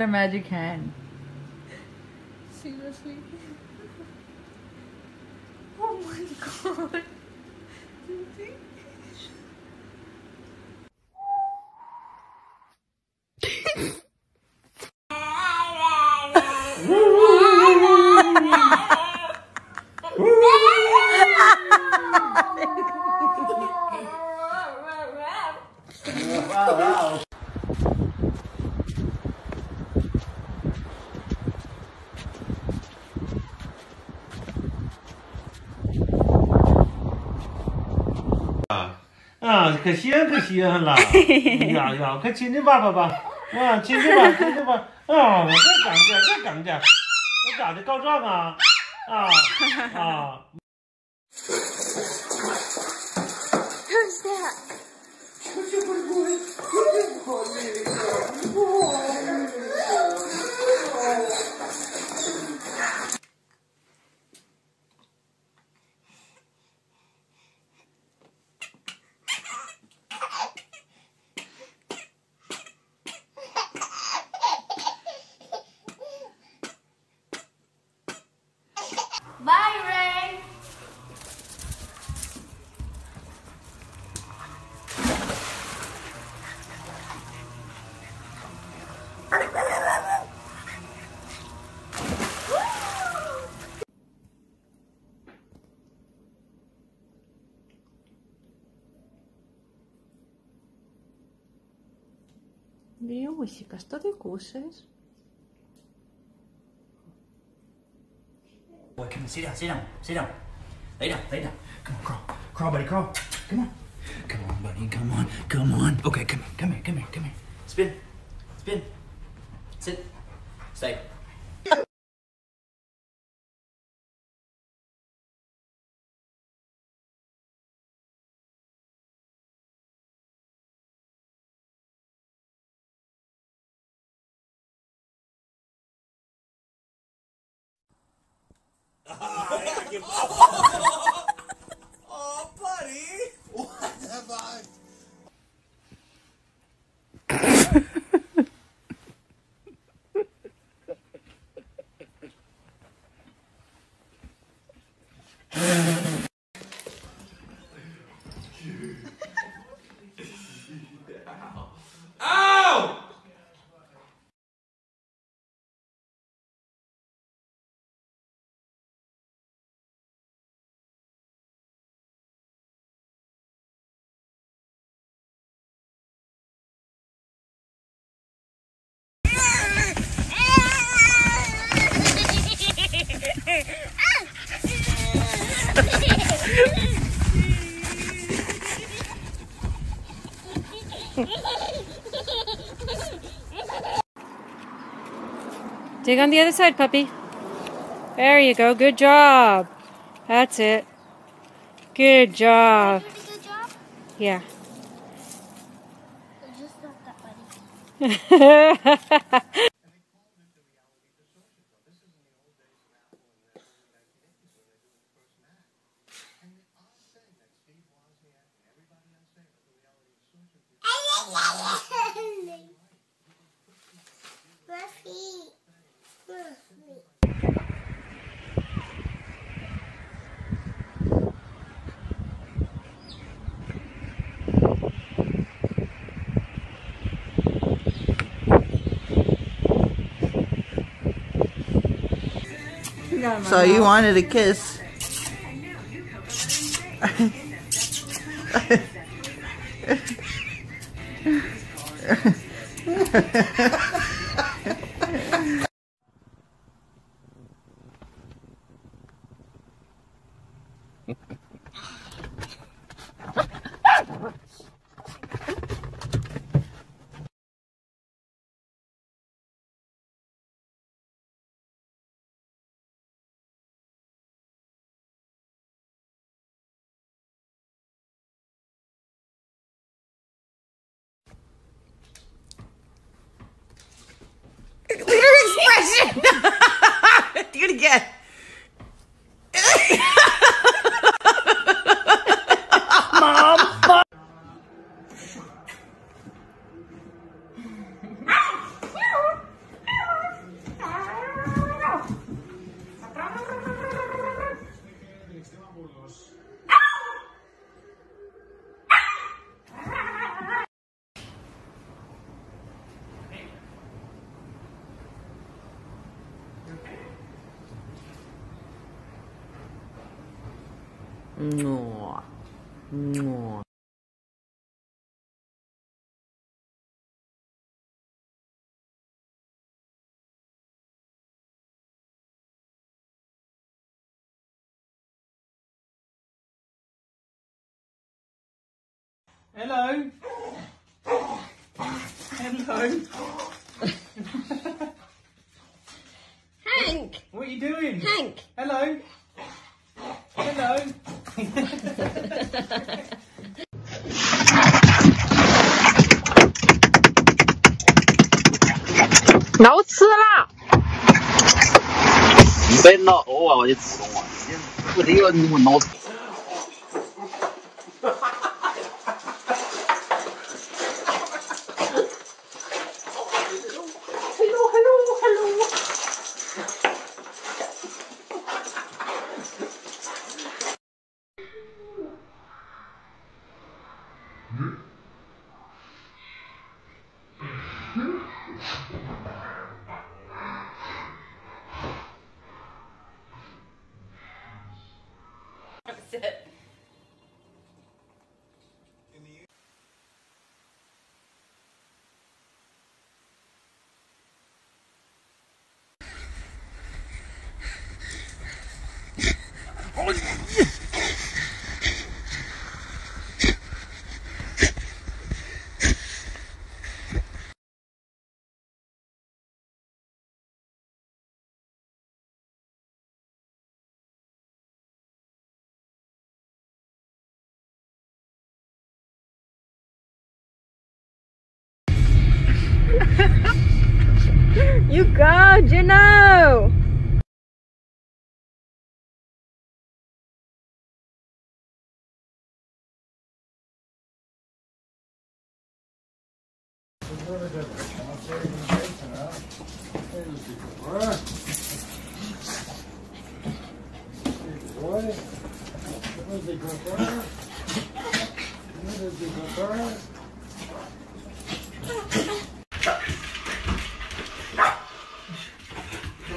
What a magic hand. Seriously? Oh my god. Wow.啊，可稀罕可稀罕了！呀呀，快亲亲爸爸吧！啊，亲亲吧，亲亲吧！啊，再干点，再干点！我咋的告状啊？啊啊！ Люсика, что ты кушаешь? Boy, come on, sit down, sit down, sit down. Lay down, lay down. Come on, crawl, crawl, buddy, crawl. Come on, come on, buddy, come on, come on. Okay, come here, come here, come here, come here. Spin, spin, sit, stay. Oh, oh, buddy! What have I... Dig on the other side, puppy. There you go. Good job. That's it. Good job. Did I do a good job? Yeah. I just stopped that, buddy. So you wanted a kiss. Do it again. Mom. No. No. Hello. Hello. Hank. What are you doing? Hank. Hello. Hello. No 吃了。你别闹我，我就吃我。不得要你我闹。 Sit. You go, Juno!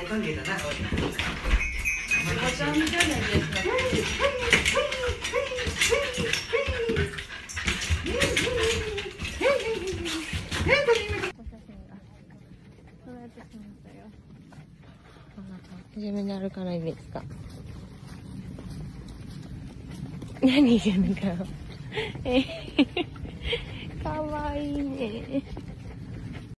何がなんかかわいいね。